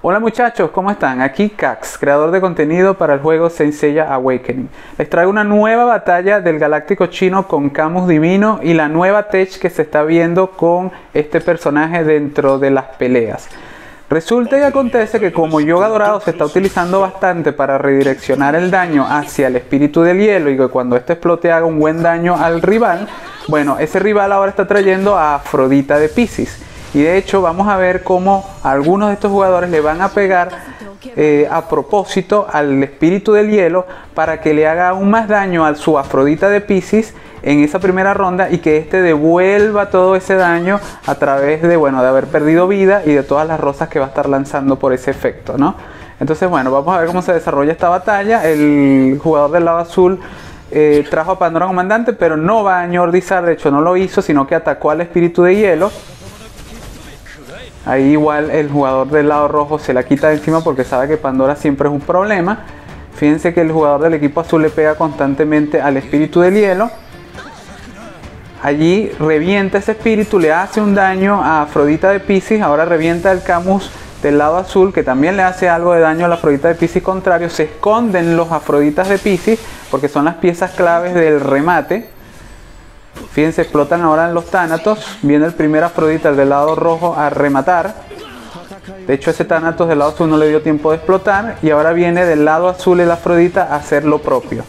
Hola muchachos, ¿cómo están? Aquí Cax, creador de contenido para el juego Saint Seiya Awakening. Les traigo una nueva batalla del Galáctico Chino con Camus Divino y la nueva tech que se está viendo con este personaje dentro de las peleas. Resulta y acontece que como Hyoga Dorado se está utilizando bastante para redireccionar el daño hacia el espíritu del hielo y que cuando este explote haga un buen daño al rival, bueno, ese rival ahora está trayendo a Afrodita de Piscis. Y de hecho vamos a ver cómo algunos de estos jugadores le van a pegar a propósito al espíritu del hielo para que le haga aún más daño a su Afrodita de Piscis en esa primera ronda y que este devuelva todo ese daño a través de, bueno, de haber perdido vida y de todas las rosas que va a estar lanzando por ese efecto, ¿no? Entonces, bueno, vamos a ver cómo se desarrolla esta batalla. El jugador del lado azul trajo a Pandora Comandante, pero no va a ñordizar, de hecho no lo hizo, sino que atacó al espíritu de hielo. Ahí igual el jugador del lado rojo se la quita de encima porque sabe que Pandora siempre es un problema. Fíjense que el jugador del equipo azul le pega constantemente al espíritu del hielo. Allí revienta ese espíritu, le hace un daño a Afrodita de Piscis. Ahora revienta el Camus del lado azul, que también le hace algo de daño a la Afrodita de Piscis contrario. Se esconden los Afroditas de Piscis porque son las piezas claves del remate. Fíjense, explotan ahora en los tánatos. Viene el primer Afrodita, el del lado rojo, a rematar. De hecho, ese tánatos del lado azul no le dio tiempo de explotar. Y ahora viene del lado azul el Afrodita a hacer lo propio.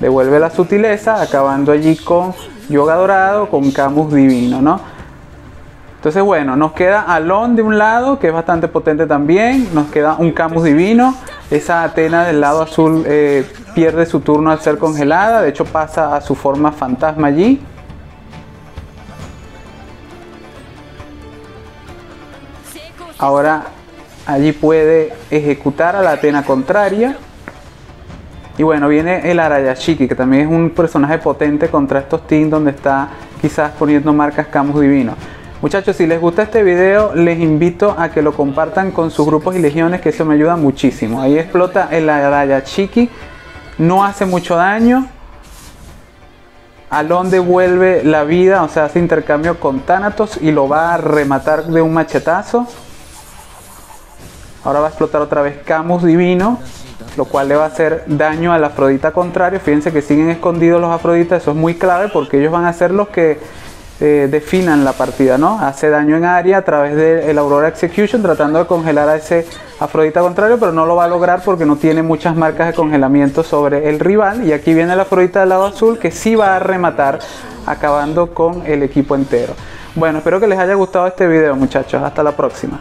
Devuelve la sutileza, acabando allí con Hyoga Dorado, con Camus Divino, ¿no? Entonces, bueno, nos queda Alon de un lado, que es bastante potente también. Nos queda un Camus Divino. Esa Atena del lado azul pierde su turno al ser congelada. De hecho, pasa a su forma fantasma allí. Ahora allí puede ejecutar a la Atena contraria. Y bueno, viene el Araya Chiqui, que también es un personaje potente contra estos teams donde está quizás poniendo marcas Camus Divino. Muchachos, si les gusta este video, les invito a que lo compartan con sus grupos y legiones, que eso me ayuda muchísimo. Ahí explota el Araya Chiqui, no hace mucho daño. Alon devuelve la vida, o sea, hace intercambio con Thanatos y lo va a rematar de un machetazo. Ahora va a explotar otra vez Camus Divino, lo cual le va a hacer daño al Afrodita contrario. Fíjense que siguen escondidos los Afroditas, eso es muy clave porque ellos van a ser los que definan la partida, ¿no? Hace daño en área a través del Aurora Execution, tratando de congelar a ese Afrodita contrario, pero no lo va a lograr porque no tiene muchas marcas de congelamiento sobre el rival. Y aquí viene el Afrodita del lado azul, que sí va a rematar, acabando con el equipo entero. Bueno, espero que les haya gustado este video, muchachos. Hasta la próxima.